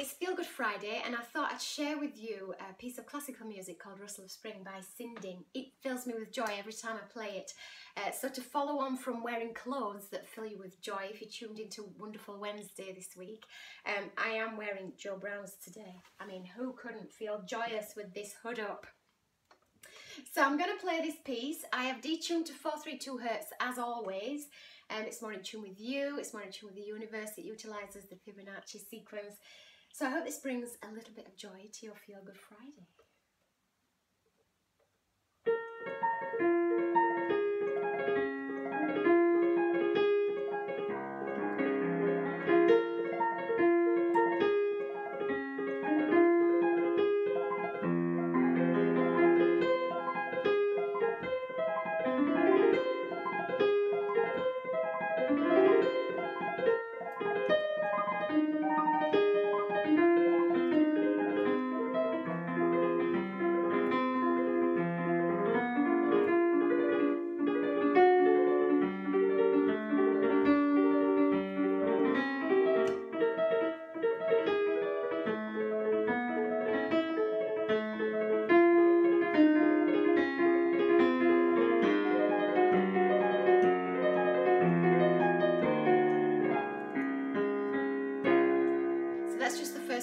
It's Feel Good Friday, and I thought I'd share with you a piece of classical music called Rustle of Spring by Sinding. It fills me with joy every time I play it. So to follow on from wearing clothes that fill you with joy, if you tuned into Wonderful Wednesday this week, I am wearing Joe Browns today. I mean, who couldn't feel joyous with this hood up? So I'm going to play this piece. I have detuned to 432 Hz as always. It's more in tune with you, it's more in tune with the universe. It utilises the Fibonacci sequence. So I hope this brings a little bit of joy to your Feel Good Friday.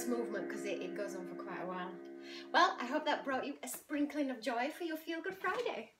Movement, because it goes on for quite a while. Well, I hope that brought you a sprinkling of joy for your Feel Good Friday.